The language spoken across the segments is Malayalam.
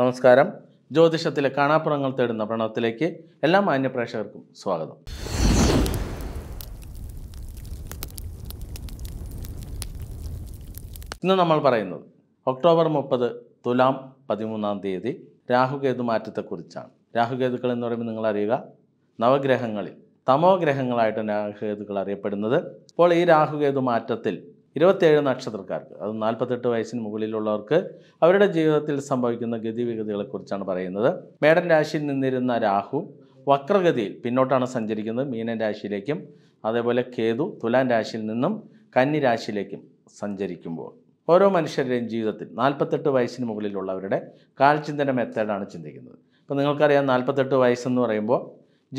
നമസ്കാരം. ജ്യോതിഷത്തിലെ കാണാപ്പുറങ്ങൾ തേടുന്ന പ്രണവത്തിലേക്ക് എല്ലാ മാന്യ പ്രേക്ഷകർക്കും സ്വാഗതം. ഇന്ന് നമ്മൾ പറയുന്നത് ഒക്ടോബർ 30 തുലാം 13-ാം തീയതി രാഹുകേതു മാറ്റത്തെക്കുറിച്ചാണ്. രാഹുകേതുക്കൾ എന്ന് പറയുമ്പോൾ നിങ്ങൾ അറിയുക, നവഗ്രഹങ്ങളിൽ തമോ ഗ്രഹങ്ങളായിട്ട് രാഹുകേതുക്കൾ അറിയപ്പെടുന്നത്. അപ്പോൾ ഈ രാഹുകേതു മാറ്റത്തിൽ 27 നക്ഷത്രക്കാർക്ക്, അത് 48 വയസ്സിന് മുകളിലുള്ളവർക്ക് അവരുടെ ജീവിതത്തിൽ സംഭവിക്കുന്ന ഗതിവിഗതികളെക്കുറിച്ചാണ് പറയുന്നത്. മേടൻ രാശിയിൽ നിന്നിരുന്ന രാഹു വക്രഗതിയിൽ പിന്നോട്ടാണ് സഞ്ചരിക്കുന്നത്. മീനൻ രാശിയിലേക്കും അതേപോലെ കേതു തുലാൻ രാശിയിൽ നിന്നും കന്നി രാശിയിലേക്കും സഞ്ചരിക്കുമ്പോൾ ഓരോ മനുഷ്യരുടെയും ജീവിതത്തിൽ 48 വയസ്സിന് മുകളിലുള്ളവരുടെ കാൽചിന്തന മെത്തേഡാണ് ചിന്തിക്കുന്നത്. അപ്പോൾ നിങ്ങൾക്കറിയാം, 48 വയസ്സെന്ന് പറയുമ്പോൾ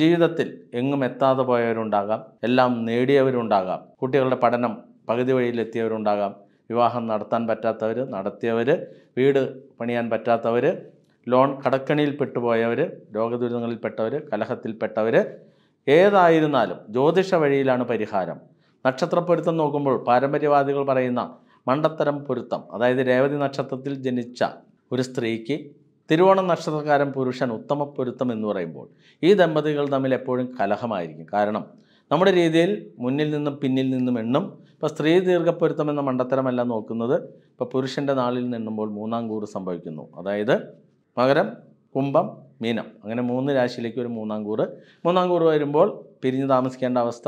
ജീവിതത്തിൽ എങ്ങും എത്താതെ പോയവരുണ്ടാകാം, എല്ലാം നേടിയവരുണ്ടാകാം, കുട്ടികളുടെ പഠനം പകുതി വഴിയിലെത്തിയവരുണ്ടാകാം, വിവാഹം നടത്താൻ പറ്റാത്തവർ, നടത്തിയവർ, വീട് പണിയാൻ പറ്റാത്തവർ, ലോൺ കടക്കണിയിൽ പെട്ടുപോയവർ, രോഗദുരിതങ്ങളിൽപ്പെട്ടവർ, കലഹത്തിൽപ്പെട്ടവർ, ഏതായിരുന്നാലും ജ്യോതിഷ വഴിയിലാണ് പരിഹാരം. നക്ഷത്രപ്പൊരുത്തം നോക്കുമ്പോൾ പാരമ്പര്യവാദികൾ പറയുന്ന മണ്ടത്തരം പൊരുത്തം, അതായത് രേവതി നക്ഷത്രത്തിൽ ജനിച്ച ഒരു സ്ത്രീക്ക് തിരുവോണം നക്ഷത്രക്കാരൻ പുരുഷൻ ഉത്തമ പൊരുത്തം എന്ന് പറയുമ്പോൾ ഈ ദമ്പതികൾ തമ്മിൽ എപ്പോഴും കലഹമായിരിക്കും. കാരണം നമ്മുടെ രീതിയിൽ മുന്നിൽ നിന്നും പിന്നിൽ നിന്നും എണ്ണും. ഇപ്പോൾ സ്ത്രീ ദീർഘപ്പൊരുത്തം എന്ന മണ്ടത്തരമല്ല നോക്കുന്നത്, ഇപ്പോൾ പുരുഷൻ്റെ നാളിൽ നിന്നുമ്പോൾ 3-ാം കൂറ് സംഭവിക്കുന്നു. അതായത് മകരം, കുംഭം, മീനം, അങ്ങനെ 3 രാശിയിലേക്ക് ഒരു 3-ാം കൂറ്. 3-ാം കൂറ് വരുമ്പോൾ പിരിഞ്ഞു താമസിക്കേണ്ട അവസ്ഥ,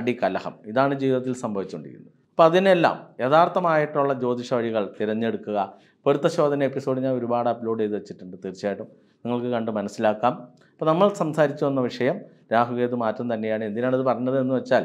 അടിക്കലഹം, ഇതാണ് ജീവിതത്തിൽ സംഭവിച്ചുകൊണ്ടിരിക്കുന്നത്. അപ്പോൾ അതിനെല്ലാം യഥാർത്ഥമായിട്ടുള്ള ജ്യോതിഷ വഴികൾ തിരഞ്ഞെടുക്കുക. പൊരുത്തശോധന എപ്പിസോഡ് ഞാൻ ഒരുപാട് അപ്ലോഡ് ചെയ്ത് വെച്ചിട്ടുണ്ട്, തീർച്ചയായിട്ടും നിങ്ങൾക്ക് കണ്ട് മനസ്സിലാക്കാം. അപ്പോൾ നമ്മൾ സംസാരിച്ചു വന്ന വിഷയം രാഹുകേതു മാറ്റം തന്നെയാണ്. എന്തിനാണിത് പറഞ്ഞതെന്ന് വെച്ചാൽ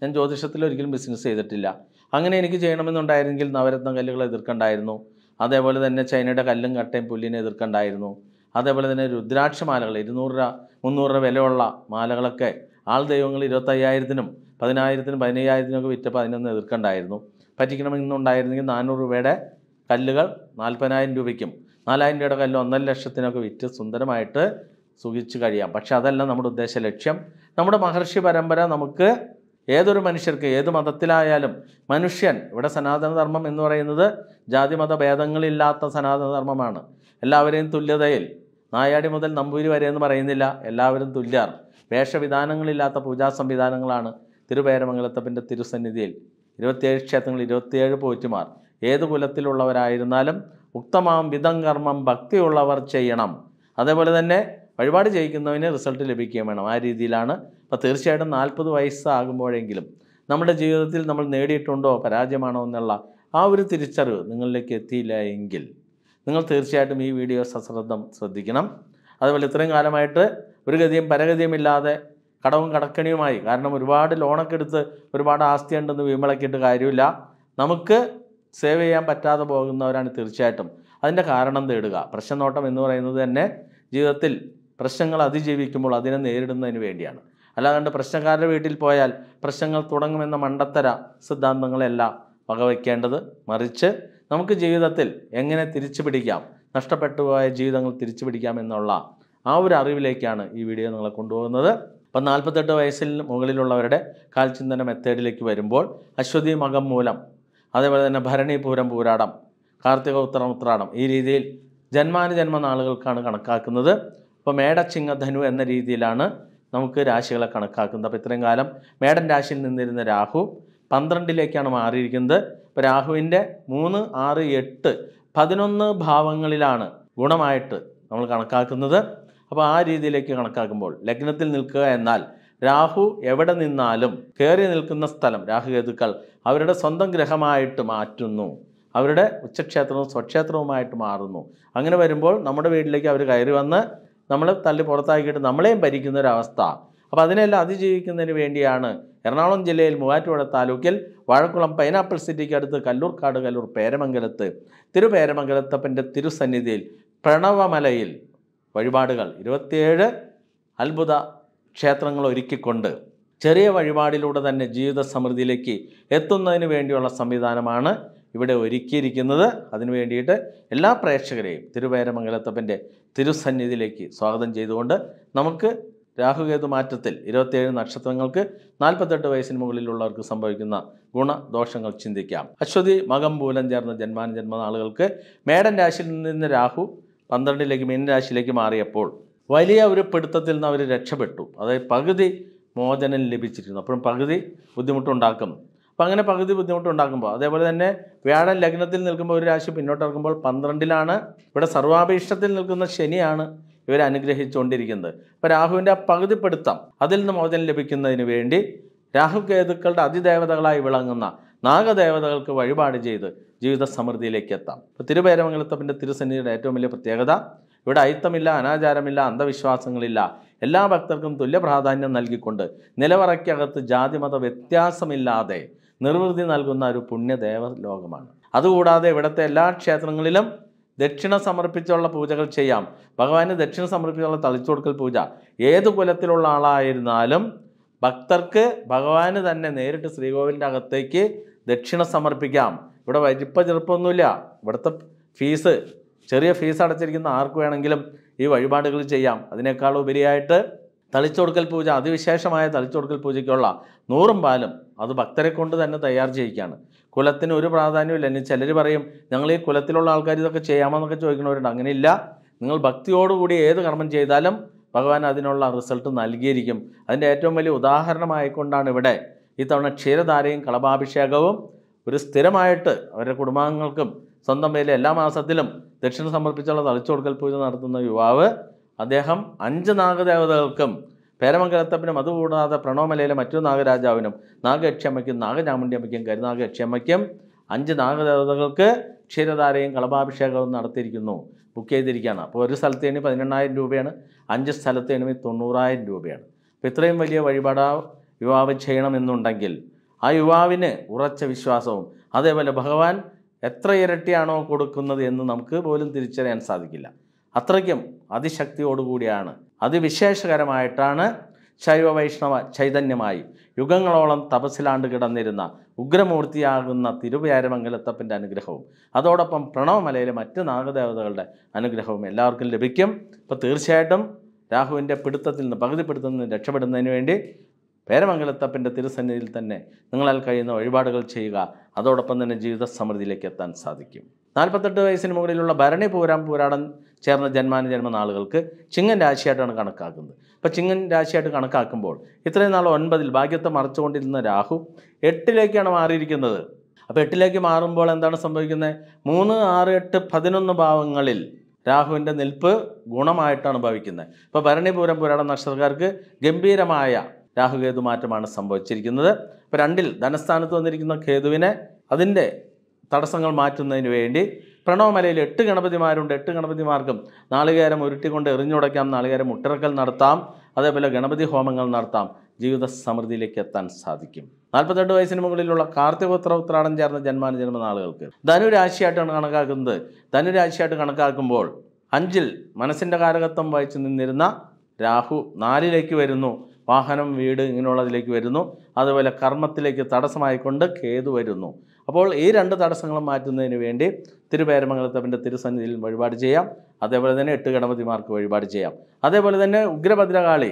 ഞാൻ ജ്യോതിഷത്തിൽ ഒരിക്കലും ബിസിനസ് ചെയ്തിട്ടില്ല. അങ്ങനെ എനിക്ക് ചെയ്യണമെന്നുണ്ടായിരുന്നെങ്കിൽ നവരത്ന കല്ലുകളെ എതിർക്കണ്ടായിരുന്നു, അതേപോലെ തന്നെ ചൈനയുടെ കല്ലും കട്ടയും പുല്ലിനെ എതിർക്കണ്ടായിരുന്നു, അതേപോലെ തന്നെ രുദ്രാക്ഷമാലകൾ 200 രൂപ 300 രൂപ വിലയുള്ള മാലകളൊക്കെ ആൾ ദൈവങ്ങൾ 25,000 10,000 15,000 ഒക്കെ വിറ്റപ്പോൾ അതിനൊന്നും എതിർക്കണ്ടായിരുന്നു. പറ്റിക്കണമെന്നുണ്ടായിരുന്നെങ്കിൽ 400 രൂപയുടെ കല്ലുകൾ 40,000 രൂപയ്ക്കും 4,000 രൂപയുടെ കല്ല് 1,50,000 ഒക്കെ വിറ്റ് സുന്ദരമായിട്ട് സുഖിച്ച് കഴിയാം. പക്ഷെ അതല്ല നമ്മുടെ ഉദ്ദേശ ലക്ഷ്യം. നമ്മുടെ മഹർഷി പരമ്പര നമുക്ക് ഏതൊരു മനുഷ്യർക്ക് ഏത് മതത്തിലായാലും മനുഷ്യൻ, ഇവിടെ സനാതനധർമ്മം എന്ന് പറയുന്നത് ജാതിമത ഭേദങ്ങളില്ലാത്ത സനാതനധർമ്മമാണ്. എല്ലാവരെയും തുല്യതയിൽ, നായാടി മുതൽ നമ്പൂരി വരെ എന്ന് പറയുന്നില്ല, എല്ലാവരും തുല്യർ. വേഷവിധാനങ്ങളില്ലാത്ത പൂജാ സംവിധാനങ്ങളാണ്. തിരുപേരാമംഗലത്തപ്പൻ്റെ തിരുസന്നിധിയിൽ 27 ക്ഷേത്രങ്ങൾ, 27 പോറ്റുമാർ, ഏത് കുലത്തിലുള്ളവരായിരുന്നാലും ഉക്തമാം വിധം കർമ്മം ഭക്തിയുള്ളവർ ചെയ്യണം. അതേപോലെ തന്നെ വഴിപാട് ചെയ്യിക്കുന്നതിന് റിസൾട്ട് ലഭിക്കുകയും വേണം. ആ രീതിയിലാണ്. അപ്പോൾ തീർച്ചയായിട്ടും 40 വയസ്സാകുമ്പോഴെങ്കിലും നമ്മുടെ ജീവിതത്തിൽ നമ്മൾ നേടിയിട്ടുണ്ടോ പരാജയമാണോ എന്നുള്ള ആ ഒരു തിരിച്ചറിവ് നിങ്ങളിലേക്ക് എത്തിയില്ല എങ്കിൽ നിങ്ങൾ തീർച്ചയായിട്ടും ഈ വീഡിയോ സശ്രദ്ധം ശ്രദ്ധിക്കണം. അതുപോലെ ഇത്രയും കാലമായിട്ട് ഒരു ഗതിയും പരഗതിയുമില്ലാതെ കടവും കടക്കണിയുമായി, കാരണം ഒരുപാട് ലോണൊക്കെ എടുത്ത് ഒരുപാട് ആസ്തി ഉണ്ടെന്ന് വീമ്പളക്കിയിട്ട് കാര്യമില്ല. നമുക്ക് സേവ് ചെയ്യാൻ പറ്റാതെ പോകുന്നവരാണ് തീർച്ചയായിട്ടും. അതിൻ്റെ കാരണം തേടുക. പ്രശ്നനോട്ടം എന്ന് പറയുന്നത് തന്നെ ജീവിതത്തിൽ പ്രശ്നങ്ങൾ അതിജീവിക്കുമ്പോൾ അതിനെ നേരിടുന്നതിന് വേണ്ടിയാണ്. അല്ലാതെ പ്രശ്നക്കാരുടെ വീട്ടിൽ പോയാൽ പ്രശ്നങ്ങൾ തുടങ്ങുമെന്ന മണ്ടത്തര സിദ്ധാന്തങ്ങളെല്ലാം വകവയ്ക്കേണ്ടത്. മറിച്ച് നമുക്ക് ജീവിതത്തിൽ എങ്ങനെ തിരിച്ചു പിടിക്കാം, നഷ്ടപ്പെട്ടുപോയ ജീവിതങ്ങൾ തിരിച്ചു പിടിക്കാം എന്നുള്ള ആ ഒരു അറിവിലേക്കാണ് ഈ വീഡിയോ നിങ്ങളെ കൊണ്ടുപോകുന്നത്. അപ്പം 48 വയസ്സിൽ മുകളിലുള്ളവരുടെ കാൽചിന്തന മെത്തേഡിലേക്ക് വരുമ്പോൾ അശ്വതി മകം മൂലം, അതേപോലെ തന്നെ ഭരണി പൂരം പൂരാടം, കാർത്തിക ഉത്രാടം ഉത്രാടം, ഈ രീതിയിൽ ജന്മാനുജന്മനാളുകൾക്കാണ് കണക്കാക്കുന്നത്. അപ്പോൾ മേടച്ചിങ്ങധനു എന്ന രീതിയിലാണ് നമുക്ക് രാശികളെ കണക്കാക്കുന്നത്. അപ്പോൾ ഇത്രയും കാലം മേടൻ രാശിയിൽ നിന്നിരുന്ന രാഹു 12-ലേക്കാണ് മാറിയിരിക്കുന്നത്. അപ്പോൾ രാഹുവിൻ്റെ 3, 6, 8, 11 ഭാവങ്ങളിലാണ് ഗുണമായിട്ട് നമ്മൾ കണക്കാക്കുന്നത്. അപ്പോൾ ആ രീതിയിലേക്ക് കണക്കാക്കുമ്പോൾ ലഗ്നത്തിൽ നിൽക്കുക എന്നാൽ രാഹു എവിടെ നിന്നാലും കയറി നിൽക്കുന്ന സ്ഥലം രാഹുകേതുക്കൾ അവരുടെ സ്വന്തം ഗ്രഹമായിട്ട് മാറ്റുന്നു, അവരുടെ ഉച്ചക്ഷേത്രവും സ്വക്ഷേത്രവുമായിട്ട് മാറുന്നു. അങ്ങനെ വരുമ്പോൾ നമ്മുടെ വീട്ടിലേക്ക് അവർ കയറി വന്ന് നമ്മളെ തള്ളി പുറത്താക്കിയിട്ട് നമ്മളെയും ഭരിക്കുന്ന ഒരവസ്ഥ. അപ്പോൾ അതിനെല്ലാം അതിജീവിക്കുന്നതിന് വേണ്ടിയാണ് എറണാകുളം ജില്ലയിൽ മൂവാറ്റുപുഴ താലൂക്കിൽ വാഴക്കുളം പൈനാപ്പിൾ സിറ്റിക്ക് അടുത്ത് കല്ലൂർക്കാട് കല്ലൂർ പേരാമംഗലത്ത് തിരുപേരാമംഗലത്തപ്പൻ്റെ തിരുസന്നിധിയിൽ പ്രണവമലയിൽ വഴിപാടുകൾ 27 അത്ഭുത ക്ഷേത്രങ്ങൾ ഒരുക്കിക്കൊണ്ട് ചെറിയ വഴിപാടിലൂടെ തന്നെ ജീവിത സമൃദ്ധിയിലേക്ക് എത്തുന്നതിന് വേണ്ടിയുള്ള സംവിധാനമാണ് ഇവിടെ ഒരുക്കിയിരിക്കുന്നത്. അതിനു വേണ്ടിയിട്ട് എല്ലാ പ്രേക്ഷകരെയും തിരുപേരാമംഗലത്തപ്പൻ്റെ തിരുസന്നിധിയിലേക്ക് സ്വാഗതം ചെയ്തുകൊണ്ട് നമുക്ക് രാഹുകേതു മാറ്റത്തിൽ 27 നക്ഷത്രങ്ങൾക്ക് 48 വയസ്സിന് മുകളിലുള്ളവർക്ക് സംഭവിക്കുന്ന ഗുണദോഷങ്ങൾ ചിന്തിക്കാം. അശ്വതി മകം മൂലം ചേർന്ന ജന്മനാളുകൾക്ക് മേടൻ രാശിയിൽ നിന്ന് രാഹു 12ലേക്ക് മീനരാശിയിലേക്ക് മാറിയപ്പോൾ വലിയ ഒരു പിടുത്തത്തിൽ നിന്ന് അവർ രക്ഷപ്പെട്ടു. അതായത് പകുതി മോചനം ലഭിച്ചിരുന്നു. അപ്പോഴും പകുതി ബുദ്ധിമുട്ടുണ്ടാക്കും. അപ്പം അങ്ങനെ പകുതി ബുദ്ധിമുട്ടുണ്ടാക്കുമ്പോൾ അതേപോലെ തന്നെ വ്യാഴം ലഗ്നത്തിൽ നിൽക്കുമ്പോൾ ഒരു രാശി പിന്നോട്ടിറക്കുമ്പോൾ 12ലാണ്. ഇവിടെ സർവാഭീഷ്ടത്തിൽ നിൽക്കുന്ന ശനിയാണ് ഇവരെ അനുഗ്രഹിച്ചുകൊണ്ടിരിക്കുന്നത്. അപ്പോൾ രാഹുവിൻ്റെ ആ പകുതിപ്പെടുത്താം അതിൽ നിന്ന് മോചനം ലഭിക്കുന്നതിന് വേണ്ടി രാഹുകേതുക്കളുടെ അതിദേവതകളായി വിളങ്ങുന്ന നാഗദേവതകൾക്ക് വഴിപാട് ചെയ്ത് ജീവിത സമൃദ്ധിയിലേക്ക് എത്താം. ഇപ്പോൾ തിരുപേരാമംഗലത്തപ്പൻ്റെ തിരുസന്നിധിയുടെ ഏറ്റവും വലിയ പ്രത്യേകത ഇവിടെ അയിത്തമില്ല, അനാചാരമില്ല, അന്ധവിശ്വാസങ്ങളില്ല. എല്ലാ ഭക്തർക്കും തുല്യ പ്രാധാന്യം നൽകിക്കൊണ്ട് നിലവറയ്ക്കകത്ത് ജാതിമത വ്യത്യാസമില്ലാതെ നിർവൃതി നൽകുന്ന ഒരു പുണ്യദേവ ലോകമാണ്. അതുകൂടാതെ ഇവിടുത്തെ എല്ലാ ക്ഷേത്രങ്ങളിലും ദക്ഷിണ സമർപ്പിച്ചുള്ള പൂജകൾ ചെയ്യാം. ഭഗവാന് ദക്ഷിണ സമർപ്പിച്ചുള്ള തളിച്ചു കൊടുക്കൽ പൂജ ഏത് കുലത്തിലുള്ള ആളായിരുന്നാലും ഭക്തർക്ക് ഭഗവാന് തന്നെ നേരിട്ട് ശ്രീകോവിലിൻ്റെ അകത്തേക്ക് ദക്ഷിണ സമർപ്പിക്കാം. ഇവിടെ വലിപ്പ ചെറുപ്പമൊന്നുമില്ല. ഇവിടുത്തെ ഫീസ് ചെറിയ ഫീസ് അടച്ചിരിക്കുന്ന ആർക്ക് വേണമെങ്കിലും ഈ വഴിപാടുകൾ ചെയ്യാം. അതിനേക്കാൾ ഉപരിയായിട്ട് തളിച്ചു കൊടുക്കൽ പൂജ, അതിവിശേഷമായ തളിച്ചു കൊടുക്കൽ പൂജയ്ക്കുള്ള 100 പാലും അത് ഭക്തരെ കൊണ്ട് തന്നെ തയ്യാർ ചെയ്യിക്കുകയാണ്. കുലത്തിന് ഒരു പ്രാധാന്യമില്ല. ഇനി ചിലർ പറയും ഞങ്ങൾ ഈ കുലത്തിലുള്ള ആൾക്കാർ ഇതൊക്കെ ചെയ്യാമെന്നൊക്കെ ചോദിക്കുന്നവരുണ്ട്. അങ്ങനെയില്ല. നിങ്ങൾ ഭക്തിയോടുകൂടി ഏത് കർമ്മം ചെയ്താലും ഭഗവാൻ അതിനുള്ള റിസൾട്ട് നൽകിയിരിക്കും. അതിൻ്റെ ഏറ്റവും വലിയ ഉദാഹരണമായിക്കൊണ്ടാണ് ഇവിടെ ഇത്തവണ ക്ഷീരധാരയും കളഭാഭിഷേകവും ഒരു സ്ഥിരമായിട്ട് അവരുടെ കുടുംബാംഗങ്ങൾക്കും സ്വന്തം പേരിൽ എല്ലാ മാസത്തിലും ദക്ഷിണ സമർപ്പിച്ചുള്ള തളിച്ചു കൊടുക്കൽ പൂജ നടത്തുന്ന യുവാവ് അദ്ദേഹം 5 നാഗദേവതകൾക്കും പേരാമംഗലത്തപ്പനും അതുകൂടാതെ പ്രണവമലയിലെ മറ്റൊരു നാഗരാജാവിനും നാഗയക്ഷിയമ്മയ്ക്കും നാഗചാമുണ്ടിയമ്മയ്ക്കും കരുനാഗയക്ഷിയമ്മയ്ക്കും 5 നാഗദേവതകൾക്ക് ക്ഷീരധാരയും കളഭാഭിഷേകവും നടത്തിയിരിക്കുന്നു, ബുക്ക് ചെയ്തിരിക്കുകയാണ്. അപ്പോൾ ഒരു സ്ഥലത്ത് എണ്ണി 18000 രൂപയാണ്, 5 സ്ഥലത്ത് എണ്ണി 90000 രൂപയാണ്. അപ്പോൾ ഇത്രയും വലിയ വഴിപാട് യുവാവ് ചെയ്യണമെന്നുണ്ടെങ്കിൽ ആ യുവാവിന് ഉറച്ച വിശ്വാസവും അതേപോലെ ഭഗവാൻ എത്ര ഇരട്ടിയാണോ കൊടുക്കുന്നത് എന്ന് നമുക്ക് പോലും തിരിച്ചറിയാൻ സാധിക്കില്ല. അത്രയ്ക്കും അതിശക്തിയോടുകൂടിയാണ്, അതിവിശേഷകരമായിട്ടാണ് ശൈവ വൈഷ്ണവ ചൈതന്യമായി യുഗങ്ങളോളം തപസ്സിലാണ്ട് കിടന്നിരുന്ന ഉഗ്രമൂർത്തിയാകുന്ന തിരുപേരാമംഗലത്തപ്പൻ്റെ അനുഗ്രഹവും അതോടൊപ്പം പ്രണവമലയിലെ മറ്റ് നാഗദേവതകളുടെ അനുഗ്രഹവും എല്ലാവർക്കും ലഭിക്കും. അപ്പോൾ തീർച്ചയായിട്ടും രാഹുവിൻ്റെ പിടുത്തത്തിൽ നിന്ന്, പകുതിപ്പെടുത്തിൽ നിന്ന് രക്ഷപ്പെടുന്നതിന് വേണ്ടി പേരാമംഗലത്തപ്പൻ്റെ തിരുസന്നിധിയിൽ തന്നെ നിങ്ങളാൽ കഴിയുന്ന വഴിപാടുകൾ ചെയ്യുക. അതോടൊപ്പം തന്നെ ജീവിത സമൃദ്ധിയിലേക്ക് എത്താൻ സാധിക്കും. 48 വയസ്സിന് മുകളിലുള്ള ഭരണി പൂരം പൂരാടം ചേർന്ന ജന്മനാളുകൾക്ക് ചിങ്ങൻ രാശിയായിട്ടാണ് കണക്കാക്കുന്നത്. അപ്പോൾ ചിങ്ങൻ രാശിയായിട്ട് കണക്കാക്കുമ്പോൾ ഇത്രയും നാൾ 9ൽ ഭാഗ്യത്തെ മറച്ചുകൊണ്ടിരുന്ന രാഹു 8ലേക്കാണ് മാറിയിരിക്കുന്നത്. അപ്പോൾ 8ലേക്ക് മാറുമ്പോൾ എന്താണ് സംഭവിക്കുന്നത്? 3, 6, 8, 11 ഭാവങ്ങളിൽ രാഹുവിൻ്റെ നിൽപ്പ് ഗുണമായിട്ടാണ് ഭവിക്കുന്നത്. അപ്പോൾ ഭരണി പൂരം പൂരാടം നക്ഷത്രക്കാർക്ക് ഗംഭീരമായ രാഹുകേതു മാറ്റമാണ് സംഭവിച്ചിരിക്കുന്നത്. ഇപ്പോൾ 2ൽ ധനസ്ഥാനത്ത് വന്നിരിക്കുന്ന കേതുവിനെ അതിൻ്റെ തടസ്സങ്ങൾ മാറ്റുന്നതിന് വേണ്ടി പ്രണവമലയിൽ 8 ഗണപതിമാരുണ്ട്. 8 ഗണപതിമാർക്കും നാളികേരം ഉരുട്ടിക്കൊണ്ട് എറിഞ്ഞുടയ്ക്കാം, നാളികേരം മുട്ടിറക്കൽ നടത്താം, അതേപോലെ ഗണപതി ഹോമങ്ങൾ നടത്താം. ജീവിത സമൃദ്ധിയിലേക്ക് എത്താൻ സാധിക്കും. 48 വയസ്സിന് മുകളിലുള്ള കാർത്തികോത്തര ഉത്രാടം ചേർന്ന ജന്മനാളുകൾക്ക് ധനുരാശിയായിട്ടാണ് കണക്കാക്കുന്നത്. ധനുരാശിയായിട്ട് കണക്കാക്കുമ്പോൾ 5ൽ മനസ്സിൻ്റെ കാരകത്വം വഹിച്ചു നിന്നിരുന്ന രാഹു 4ലേക്ക് വരുന്നു. വാഹനം, വീട് ഇങ്ങനെയുള്ളതിലേക്ക് വരുന്നു. അതുപോലെ കർമ്മത്തിലേക്ക് തടസ്സമായിക്കൊണ്ട് കേതു വരുന്നു. അപ്പോൾ ഈ 2 തടസ്സങ്ങളും മാറ്റുന്നതിന് വേണ്ടി തിരുപേരാമംഗലത്തപ്പൻ്റെ തിരുസന്നിധിയിൽ വഴിപാട് ചെയ്യാം. അതേപോലെ തന്നെ 8 ഗണപതിമാർക്ക് വഴിപാട് ചെയ്യാം. അതേപോലെ തന്നെ ഉഗ്രഭദ്രകാളി,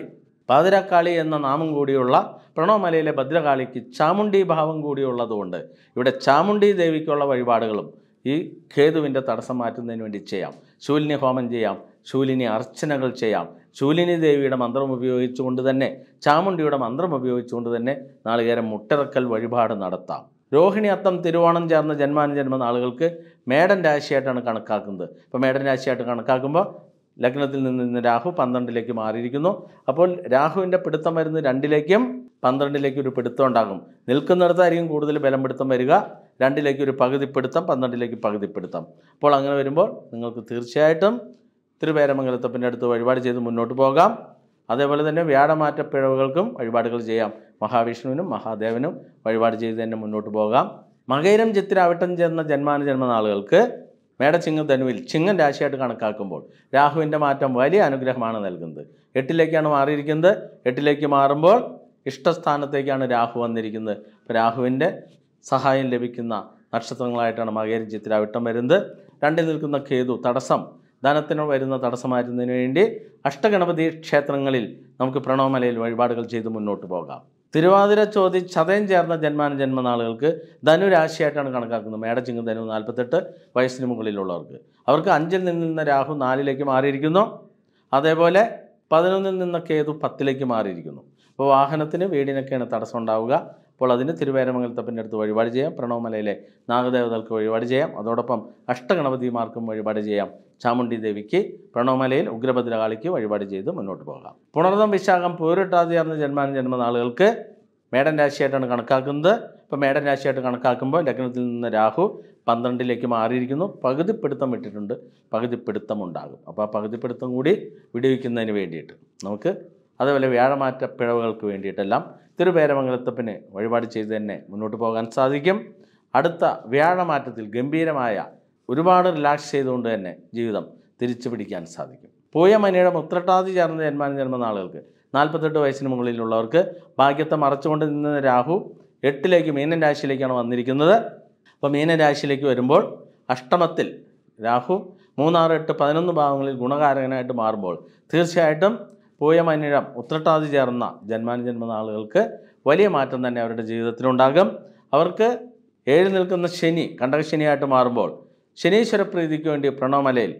ഭദ്രകാളി എന്ന നാമം കൂടിയുള്ള പ്രണവമലയിലെ ഭദ്രകാളിക്ക് ചാമുണ്ടി ഭാവം കൂടിയുള്ളതുകൊണ്ട് ഇവിടെ ചാമുണ്ടി ദേവിക്കുള്ള വഴിപാടുകളും ഈ കേതുവിൻ്റെ തടസ്സം മാറ്റുന്നതിന് വേണ്ടി ചെയ്യാം. ശൂലിനി ഹോമം ചെയ്യാം, ശൂലിനി അർച്ചനകൾ ചെയ്യാം. ശൂലിനി ദേവിയുടെ മന്ത്രം ഉപയോഗിച്ചുകൊണ്ട് തന്നെ, ചാമുണ്ടിയുടെ മന്ത്രം ഉപയോഗിച്ചുകൊണ്ട് തന്നെ നാളികേരം മുട്ടിറക്കൽ വഴിപാട് നടത്താം. രോഹിണി അത്തം തിരുവോണം ചേർന്ന ജന്മനാളുകൾക്ക് മേടൻ രാശിയായിട്ടാണ് കണക്കാക്കുന്നത്. അപ്പോൾ മേടൻ രാശിയായിട്ട് കണക്കാക്കുമ്പോൾ ലഗ്നത്തിൽ നിന്ന് രാഹു 12ലേക്ക് മാറിയിരിക്കുന്നു. അപ്പോൾ രാഹുവിൻ്റെ പിടുത്തം വരുന്ന 2ലേക്കും 12ലേക്കും ഒരു പിടുത്തം ഉണ്ടാകും. നിൽക്കുന്നിടത്തായിരിക്കും കൂടുതൽ ബലം പിടുത്തം വരിക. 2ലേക്ക് ഒരു പകുതിപ്പിടുത്തം, 12ലേക്ക് പകുതിപ്പിടുത്തം. അപ്പോൾ അങ്ങനെ വരുമ്പോൾ നിങ്ങൾക്ക് തീർച്ചയായിട്ടും തിരുപേരാമംഗലത്തപ്പൻ്റെ അടുത്ത് വഴിപാട് ചെയ്ത് മുന്നോട്ട് പോകാം. അതേപോലെ തന്നെ വ്യാഴമാറ്റ പിഴവുകൾക്കും വഴിപാടുകൾ ചെയ്യാം. മഹാവിഷ്ണുവിനും മഹാദേവനും വഴിപാട് ചെയ്ത് തന്നെ മുന്നോട്ട് പോകാം. മകൈരം ചിത്തിരാവിട്ടം ചേർന്ന ജന്മനാളുകൾക്ക് Madaching then will ching and dash at Kanakalkumbo. Rahu in the Matam Valley and Grahmana Elgund. Etilekan Marikinde, Etileki Marambol, Istastana Tekan Rahu and the Rikinda, Prahuinde, Sahai Levikina, Natsatang Light and Magari Jitra Tamerinde, Tandilkuna Kedu, Tadasam, Danathan Vedana Tadasamite in the Indi, Ashtakanabadi Chatrangalil, Namka Pranamalil, Vadical Jedumun Notaboga. Tiruvadira Chodi, Chadan Jarna, Genman, Genmanalke, Danu Ashiat and Kanaka, the Madaching of the Alpatata, Vice Nimulilog. Our Kanjan in the Rahu Nari Lekim Ariguno, Adebole, Padanan in the Kedu Patilekim Ariguno. Vahanathin, Vedina Kanatarsondauga, Poladina, Tiruvamangal Tapinet to Varibaja, Pranomalele, Nagada Korivaja, Adodapam, Ashtakanava the Markum Varibaja, Chamundi Deviki, Pranomalil, Ugrabadaliki, Varibaja, the Monotobola. Ponadam Vishagam Purita, the Genman, Genmanalke, Madan Ashiat and Kanakakunda, Pamadan Ashiat and Kanakakamba, Lakanathin the Rahu, Pandan Dilekima Ariguno, Pagadi Pitamitunda, Pagadi Pitamundago, Pagadi Pitamudi, Vidikin the Invaded. Okay? Otherwise, we are a matter of parallel cointed alum, through Peramangapene, everybody chase their name, Monotopogan Sadigim, Adata, we are a matter till Gambira Maya, Urubana relax say on the name, Judam, the Richipidican Sadigim. Poya Manera Mutratazi and the Edman Nalpatho Isinamuli Lorca, Bagata Marchond in the Rahu, Etilegim and Ashilekan on the Rikanada, Pamena Ashileku Edinburgh, Ashtamatil, Rahu, Munar at the Panan Bangal, Gunagarana at the Marble, Thirsiatum. Poem and Utratazi Jarna, Janman and Manalke, William Martin and Average Trundagam, Aurke, Air Nilkan the Sheni, conduct Sheni at a marble. Shenisher Predicu and Pranamalil,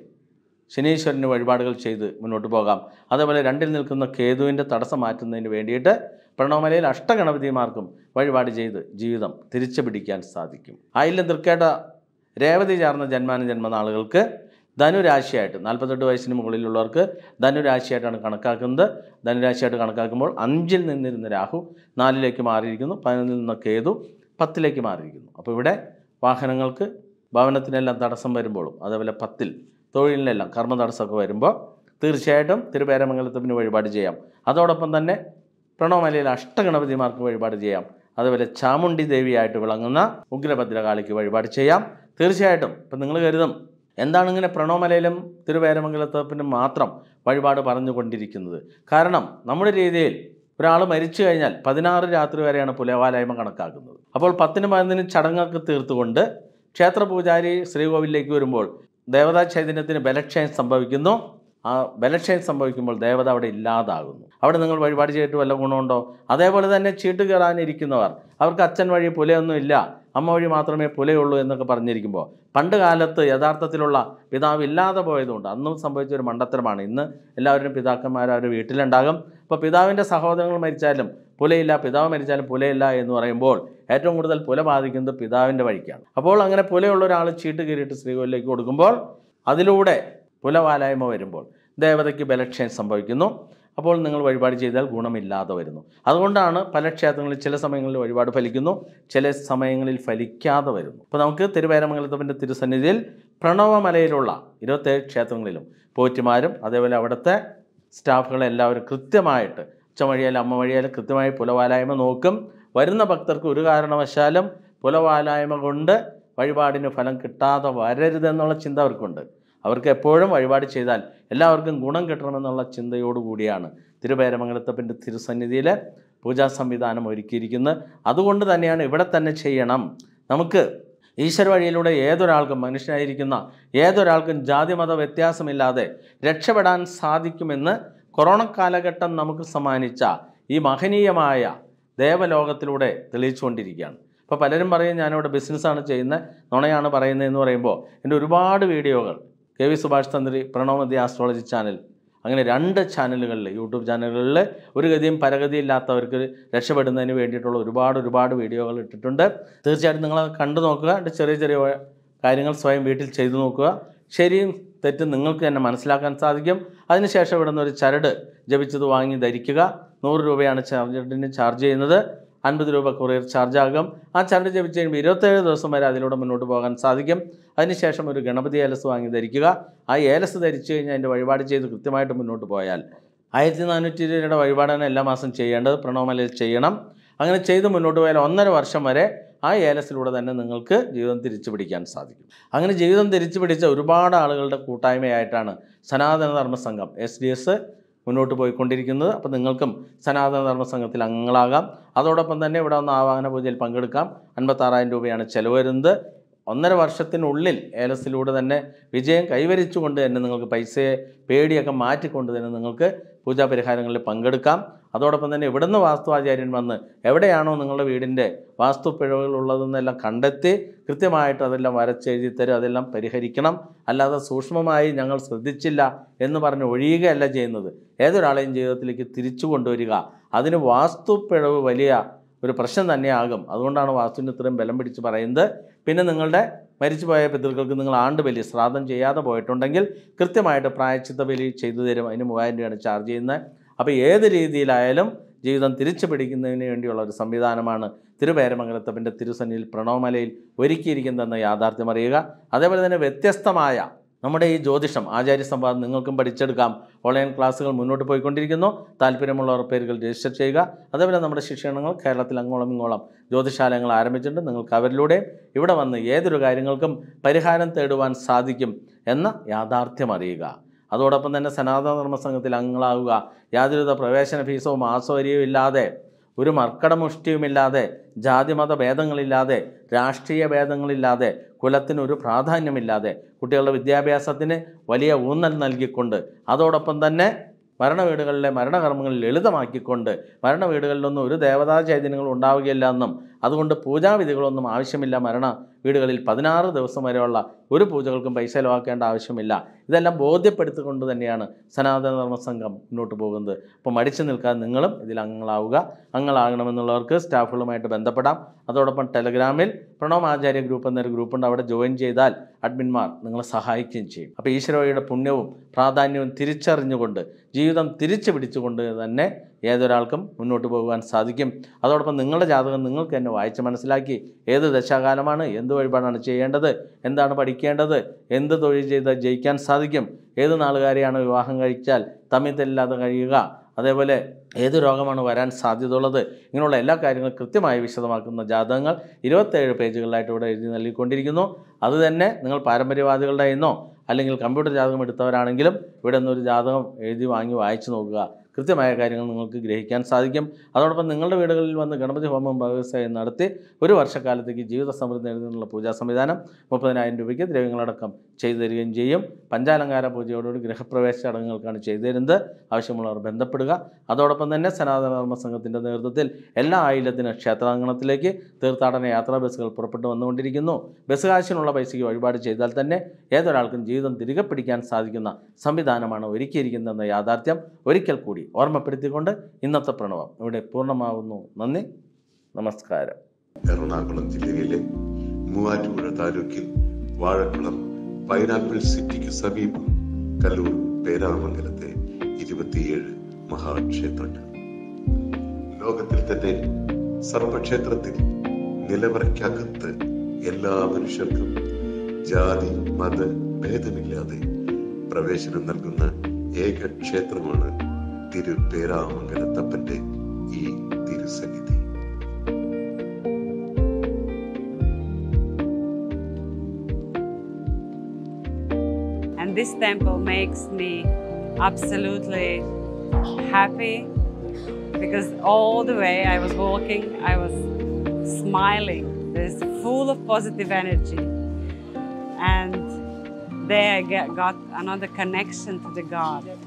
Shenisher in the Vadical Chase, Munotobogam, otherwise until Nilkan the Kedu in the Tarasa Martin and Vediator, Pranamalil, Ashtagan of the Markum, Vadivadija, Judam, Tirichabidikan Sadikim. Island the Kata, Reva Jarna, Janman and Manalke. Danu Rashiat, Nalpatho Vice Nimuli Lorca, Danu Rashiat and Kanakakunda, Danu Rashiat and Kanakakamur, Anjil in the Rahu, Nali Lekimarigino, Panan Nakedu, Patilekimarigino. Apivida, Wahanangalke, Bavanatinella Datasamberimbo, Adavella Patil, Thorin Lella, Karma Darsakorimbo, Thirshatum, Thirparamangalatapinu Badajam, Adodapanane, Pranomalila, Stagan of the Marco Badajam, Adavella Chamundi Devi at Valangana, Ugrabadragaliki Badajam, Thirshatum, Panangalaridum. And then in a pronomalum, Thiruvaramangalathap in a matram, Vadibata Paranjukundirikund. Karanam, Namudi, Prala Marichal, Padinari Atruvari and Puleva Imakanakakund. About Patinaman Chadanga Tirtunda, Chatra Pujari, Srivavilakurimbo, Devada Chadinatin, Bellet Chain Sambavikino, Bellet Chain Sambavikimbal, Devada Ladagun. Out of the Vadija to Alagunondo, Adeva than a Chitugarani Rikinor, our Katsanvari Puleano Illa. Amori Matrame Puleolo in the Caparnirikimbo. Pandagalat, Yadarta Tirola, Pida Villa the Boydunda, no Sambajer Mandatraman in the Elarin Pidakamara Vitil and Dagam, Papida in the Sahodan Marichalam, Pulela, Pida Marichal, Pulela in Norambo, Atomudal Pulavadik in the Pida in the Varican. Apolanga Puleolo cheat to get it to Srigole Gumball, Adilude, Pulavala Morimbo. They were the Kibelet Chain Samborgino. Upon the Varibadi, Gunamilla, the Verino. Adondana, Palet Chatham, Chelasamangal, Varibada Peligino, Cheles Samangal Felicia, the Verino. Panamka, Teribamangal, the Tirusanidil, Pranava Malayola, Irote, Chathanglilum, Poetimarum, Adevelavata, Staff Laura Kritamite, Chamaria, Maria, Kritamai, Pulavala, and Okum, Varina Bakta Kurugarana Shalem, Pulavala, and Gunda, Varibadi in a Falankata, the Varer than knowledge in the Urkunda. Our Kaporum, Varibadi Chesal. All organ Gunan Katanala Chinda Yodu Gudiana, Thiruvaramangalathap in the Tirusanidile, Puja Samidana Murikirikina, other wonder than Evatana Chayanam, Namuk, Isherva Yeluda, Yether Alkan, Manishna Irikina, Yether Alkan Jadima the Vetiasamilade, Retchavadan Sadikimina, Corona Kalakatan Namuk Samanicha, E. Mahini Yamaya, Devalogatilude, the Lichundirigan. Papadan Marina business on a chaina, Nonayana Parana no rainbow, and to reward video. KV Subhash Pranavam the Astrology Channel. അങ്ങനെ രണ്ട് ചാനലുകളിലെ യൂട്യൂബ് ചാനലുകളിലെ ഒരു ഗതിയും പരഗതിയില്ലാത്തവർക്ക് രക്ഷപ്പെടുന്നതിന് വേണ്ടിയിട്ടുള്ള ഒരുപാട് വീഡിയോകൾ ഇട്ടിട്ടുണ്ട്. തീർച്ചയായിട്ടും നിങ്ങൾ കണ്ടു നോക്കുക. ചെറിയ ചെറിയ കാര്യങ്ങൾ സ്വയം വീട്ടിൽ ചെയ്തു നോക്കുക. ശരിയും തെറ്റും നിങ്ങൾക്ക് തന്നെ മനസ്സിലാക്കാൻ സാധിക്കും. അതിനുശേഷം ഇവിടുന്ന് ഒരു ചരട് ജപിച്ചത് വാങ്ങി ധരിക്കുക. 100 രൂപയാണ് ചരടിന് ചാർജ് ചെയ്യുന്നത്. 50 രൂപ കൊറിയർ ചാർജ് ആകും. ആ ചരട് ജപിച്ച് 27 ദിവസം വരെ അതിലൂടെ മുന്നോട്ട് പോകാൻ സാധിക്കും. അതിനുശേഷം ഒരു ഗണപതി ഏലസ് വാങ്ങി ധരിക്കുക. ആ ഏലസ് ധരിച്ചു കഴിഞ്ഞാൽ അതിന്റെ വഴിപാട് ചെയ്ത് കൃത്യമായിട്ട് മുന്നോട്ട് പോയാൽ 1420 രൂപയുടെ വഴിപാടാണ് എല്ലാ മാസം ചെയ്യേണ്ടത്. പ്രണോമലയിൽ ചെയ്യണം. അങ്ങനെ ചെയ്ത് മുന്നോട്ട് പോയാൽ 1.5 വർഷം വരെ ആ ഏലസിലൂടെ തന്നെ നിങ്ങൾക്ക് ജീവിതം തിരിച്ചു പിടിക്കാൻ സാധിക്കും. അങ്ങനെ ജീവിതം തിരിച്ചു പിടിച്ച ഒരുപാട് ആളുകളുടെ കൂട്ടായ്മയായിട്ടാണ് സനാതന ധർമ സംഘം SDS മുന്നോട്ട് പോയിക്കൊണ്ടിരിക്കുന്നത്. അപ്പോൾ നിങ്ങൾക്കും സനാതന ധർമ്മ സംഘത്തിൽ അംഗങ്ങളാകാം. അതോടൊപ്പം തന്നെ ഇവിടെ വന്ന് ആവാഹന പൂജയിൽ പങ്കെടുക്കാം. 56,000 രൂപയാണ് ചിലവ് വരുന്നത്. 1.5 വർഷത്തിനുള്ളിൽ ഏലസിലൂടെ തന്നെ വിജയം കൈവരിച്ചുകൊണ്ട് തന്നെ നിങ്ങൾക്ക് പൈസയെ പേടിയൊക്കെ മാറ്റിക്കൊണ്ട് തന്നെ നിങ്ങൾക്ക് പൂജാപരിഹാരങ്ങളിൽ പങ്കെടുക്കാം. അതോടൊപ്പം തന്നെ ഇവിടുന്ന് വാസ്തുവാചാര്യൻ വന്ന് എവിടെയാണോ നിങ്ങളുടെ വീടിൻ്റെ വാസ്തു പിഴവുകളുള്ളതെന്നെല്ലാം കണ്ടെത്തി കൃത്യമായിട്ട് അതെല്ലാം വരച്ചെഴുതി തരും, അതെല്ലാം പരിഹരിക്കണം. അല്ലാതെ സൂക്ഷ്മമായി ഞങ്ങൾ ശ്രദ്ധിച്ചില്ല എന്ന് പറഞ്ഞ് ഒഴിയുകയല്ല ചെയ്യുന്നത്. ഏതൊരാളെയും ജീവിതത്തിലേക്ക് തിരിച്ചു കൊണ്ടുവരിക. അതിന് വാസ്തു പിഴവ് വലിയ ഒരു പ്രശ്നം തന്നെയാകും. അതുകൊണ്ടാണ് വാസ്തുവിന് ഇത്രയും ബലം പിടിച്ച് പറയുന്നത്. പിന്നെ നിങ്ങളുടെ മരിച്ചുപോയ പിതൃക്കൾക്ക് നിങ്ങൾ ആണ്ട് ബലി ശ്രാദ്ധം ചെയ്യാതെ പോയിട്ടുണ്ടെങ്കിൽ കൃത്യമായിട്ട് പ്രായച്ചിത്ത ബലി ചെയ്തു തരും. അതിന് 3000 രൂപയാണ് ചാർജ് ചെയ്യുന്നത്. അപ്പോൾ ഏത് രീതിയിലായാലും ജീവിതം തിരിച്ചു പിടിക്കുന്നതിന് വേണ്ടിയുള്ള ഒരു സംവിധാനമാണ് തിരുപേരാമംഗലത്തപ്പൻ്റെ തിരുസന്നിയിൽ പ്രണവമലയിൽ ഒരുക്കിയിരിക്കുന്നതെന്ന് യാഥാർത്ഥ്യം അറിയുക. അതേപോലെ തന്നെ വ്യത്യസ്തമായ നമ്മുടെ ഈ ജ്യോതിഷം ആചാര്യ സംവാദം നിങ്ങൾക്കും പഠിച്ചെടുക്കാം. ഓൺലൈൻ ക്ലാസ്സുകൾ മുന്നോട്ട് പോയിക്കൊണ്ടിരിക്കുന്നു. താല്പര്യമുള്ളവർ പേരുകൾ രജിസ്റ്റർ ചെയ്യുക. അതേപോലെ നമ്മുടെ ശിക്ഷണങ്ങൾ കേരളത്തിൽ അങ്ങോളം ഇങ്ങോളം ജ്യോതിശാലയങ്ങൾ ആരംഭിച്ചിട്ടുണ്ട്. നിങ്ങൾക്ക് അവരിലൂടെ ഇവിടെ വന്ന് ഏതൊരു കാര്യങ്ങൾക്കും പരിഹാരം തേടുവാൻ സാധിക്കും എന്ന യാഥാർത്ഥ്യം അറിയുക. അതോടൊപ്പം തന്നെ സനാതന ധർമ്മ സംഘത്തിൽ അംഗങ്ങളാവുക. യാതൊരുവിധ പ്രവേശന ഫീസോ മാസവരിയോ ഇല്ലാതെ, ഒരു മർക്കടമുഷ്ടിയുമില്ലാതെ, ജാതിമത ഭേദങ്ങളില്ലാതെ, രാഷ്ട്രീയ ഭേദങ്ങളില്ലാതെ, കുലത്തിനൊരു പ്രാധാന്യമില്ലാതെ, കുട്ടികളുടെ വിദ്യാഭ്യാസത്തിന് വലിയ ഊന്നൽ നൽകിക്കൊണ്ട്, അതോടൊപ്പം തന്നെ മരണവീടുകളിലെ മരണകർമ്മങ്ങൾ ലളിതമാക്കിക്കൊണ്ട്, മരണവീടുകളിലൊന്നും ഒരു ദേവതാ ചൈതന്യങ്ങൾ ഉണ്ടാവുകയില്ല എന്നും അതുകൊണ്ട് പൂജാവിധികളൊന്നും ആവശ്യമില്ല, മരണ വീടുകളിൽ 16 ദിവസം വരെയുള്ള ഒരു പൂജകൾക്കും പൈസ ചിലവാക്കേണ്ട ആവശ്യമില്ല, ഇതെല്ലാം ബോധ്യപ്പെടുത്തിക്കൊണ്ട് തന്നെയാണ് സനാതന ധർമ്മ സംഘം മുന്നോട്ട് പോകുന്നത്. അപ്പോൾ മടിച്ചു നിൽക്കാതെ നിങ്ങളും ഇതിൽ അംഗങ്ങളാവുക. അംഗങ്ങളാകണമെന്നുള്ളവർക്ക് സ്റ്റാഫുകളുമായിട്ട് ബന്ധപ്പെടാം. അതോടൊപ്പം ടെലഗ്രാമിൽ പ്രണവ് ആചാര്യ ഗ്രൂപ്പ് എന്നൊരു ഗ്രൂപ്പുണ്ട്. അവിടെ ജോയിൻ ചെയ്താൽ അഡ്മിന്മാർ നിങ്ങളെ സഹായിക്കുകയും ചെയ്യും. അപ്പോൾ ഈശ്വരയുടെ പുണ്യവും പ്രാധാന്യവും തിരിച്ചറിഞ്ഞുകൊണ്ട് ജീവിതം തിരിച്ചു പിടിച്ചുകൊണ്ട് തന്നെ ഏതൊരാൾക്കും മുന്നോട്ട് പോകുവാൻ സാധിക്കും. അതോടൊപ്പം നിങ്ങളുടെ ജാതകം നിങ്ങൾക്ക് തന്നെ വായിച്ച് മനസ്സിലാക്കി ഏത് ദശാകാലമാണ്, എന്ത് വഴിപാടാണ് ചെയ്യേണ്ടത്, എന്താണ് പഠിക്കേണ്ടത്, എന്ത് തൊഴിൽ ചെയ്താൽ ജയിക്കാൻ സാധിക്കും, ഏത് നാളുകാരെയാണ് വിവാഹം കഴിച്ചാൽ തമ്മിത്തല്ലാതെ കഴിയുക, അതേപോലെ ഏത് രോഗമാണ് വരാൻ സാധ്യതയുള്ളത്, ഇങ്ങനെയുള്ള എല്ലാ കാര്യങ്ങളും കൃത്യമായി വിശദമാക്കുന്ന ജാതകങ്ങൾ 27 പേജുകളിലായിട്ട് ഇവിടെ എഴുതി നൽകിക്കൊണ്ടിരിക്കുന്നു. അതുതന്നെ നിങ്ങൾ പാരമ്പര്യവാദികളുടെ നിന്നോ അല്ലെങ്കിൽ കമ്പ്യൂട്ടർ ജാതകം എടുത്തവരാണെങ്കിലും ഇവിടെ നിന്നൊരു ജാതകം എഴുതി വാങ്ങി വായിച്ചു നോക്കുക. കൃത്യമായ കാര്യങ്ങൾ നിങ്ങൾക്ക് ഗ്രഹിക്കാൻ സാധിക്കും. അതോടൊപ്പം നിങ്ങളുടെ വീടുകളിൽ വന്ന് ഗണപതി ഹോമം ഭഗവത്സേവം നടത്തി 1 വർഷക്കാലത്തേക്ക് ജീവിത സമൃദ്ധി നേടുന്നതിനുള്ള പൂജാ സംവിധാനം 30,000 രൂപയ്ക്ക് ദ്രവ്യങ്ങളടക്കം ചെയ്തു തരികയും ചെയ്യും. പഞ്ചാലങ്കാര പൂജയോടുകൂടി ഗൃഹപ്രവേശ ചടങ്ങുകൾക്കാണ് ചെയ്തു തരുന്നത്. ആവശ്യമുള്ളവർ ബന്ധപ്പെടുക. അതോടൊപ്പം തന്നെ സനാതന ധർമ്മ സംഘത്തിൻ്റെ നേതൃത്വത്തിൽ എല്ലാ ആയില്യത്തിന് ക്ഷേത്രാങ്കണത്തിലേക്ക് തീർത്ഥാടന യാത്രാ ബസ്സുകൾ പുറപ്പെട്ടു വന്നുകൊണ്ടിരിക്കുന്നു. ബസ് കാശിനുള്ള പൈസയ്ക്ക് വഴിപാട് ചെയ്താൽ തന്നെ ഏതൊരാൾക്കും ജീവിതം തിരികെ പിടിക്കാൻ സാധിക്കുന്ന സംവിധാനമാണ് ഒരുക്കിയിരിക്കുന്നതെന്ന യാഥാർത്ഥ്യം ഒരിക്കൽ കൂടി ഓർമ്മപ്പെടുത്തിക്കൊണ്ട് ഇന്നത്തെ പ്രണവം ഇവിടെ പൂർണ്ണമാവുന്നു. നന്ദി, നമസ്കാരം. എറണാകുളം ജില്ലയിലെ മൂവാറ്റുപുഴ താലൂക്കിൽ വാഴക്കുളം പൈനാപ്പിൾ സിറ്റിക്ക് സമീപം കല്ലൂർ പേരാമംഗലത്തെ 27 മഹാക്ഷേത്രങ്ങൾ ലോകത്തിൽ തന്നെ സർവക്ഷേത്രത്തിൽ നിലവറയ്ക്കകത്ത് എല്ലാ മനുഷ്യർക്കും ജാതി മത ഭേദമില്ലാതെ പ്രവേശനം നൽകുന്ന ഏക ക്ഷേത്രമാണ് തിരുപേരാമംഗലത്തപ്പന്റെ ഈ തിരുസന്നിധി. And this temple makes me absolutely happy because all the way I was walking, I was smiling. It's full of positive energy. And there I got another connection to the God.